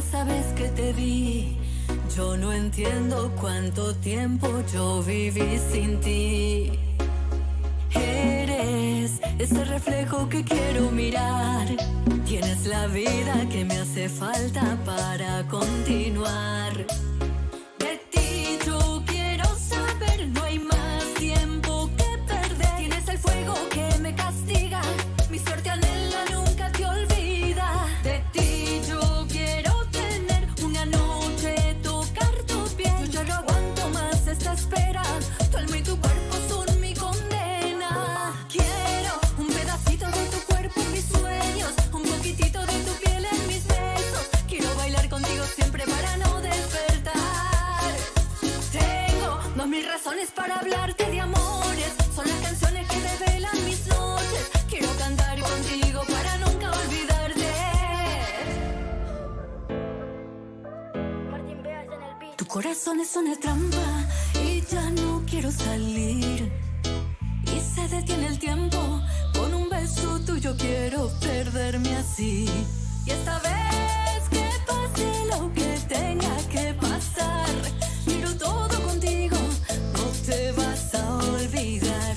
esa vez que te vi. Yo no entiendo cuánto tiempo yo viví sin ti. Eres ese reflejo que quiero mirar. Tienes la vida que me hace falta para continuar. Para hablarte de amores, son las canciones que revelan mis noches. Quiero cantar contigo para nunca olvidarte. Tu corazón es una trampa y ya no quiero salir. Y se detiene el tiempo, con un beso tuyo quiero perderme así. Y esta vez que pase lo que tenga que pasar, miro todo contigo. Te vas a olvidar.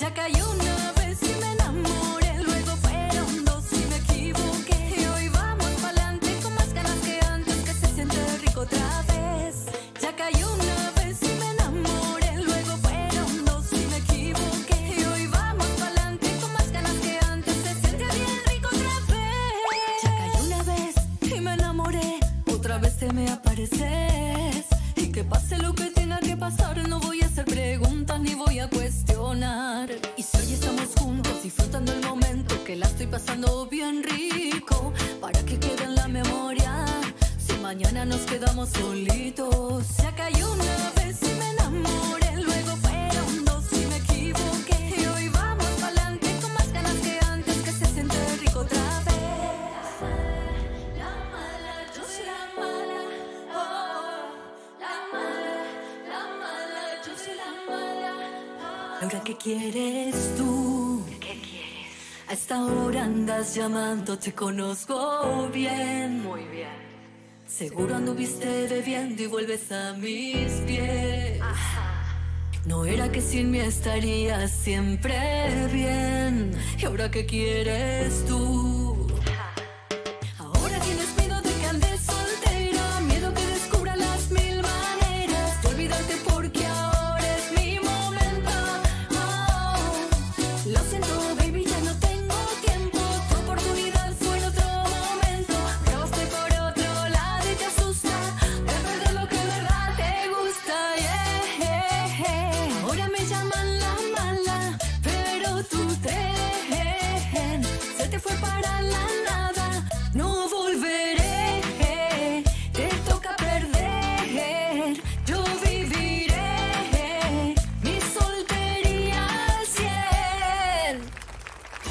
Ya cayó una vez y me enamoré, luego fueron dos y me equivoqué. Y hoy vamos pa'lante con más ganas que antes, que se siente rico otra vez. Ya cayó una vez y me enamoré, luego fueron dos y me equivoqué. Y hoy vamos pa'lante con más ganas que antes, se siente bien rico otra vez. Ya cayó una vez y me enamoré, otra vez te me apareces. Y que pase lo que tenga que pasar, no voy a hacer preguntas ni voy a cuestionar. Y si hoy estamos juntos disfrutando el momento, que la estoy pasando bien rico, para que quede en la memoria, si mañana nos quedamos solitos. Ya caí una vez y me enamoré, luego fueron dos y me equivoqué. Y hoy vamos pa'lante con más ganas que antes, que se siente rico otra vez. Laura, ¿qué quieres tú? ¿Qué quieres? A esta hora andas llamando, te conozco bien. Muy bien. Seguro anduviste bebiendo y vuelves a mis pies. Ajá. No era que sin mí estarías siempre bien. ¿Y ahora qué quieres tú? Ahora tienes miedo de que andes soltera, miedo que descubra las mil maneras de olvidarte porque ahora.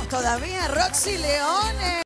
Todavía Roxy Leone.